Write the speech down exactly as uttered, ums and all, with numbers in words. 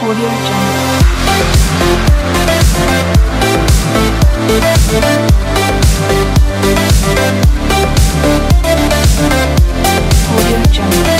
Audio Jungle. Audio Jungle.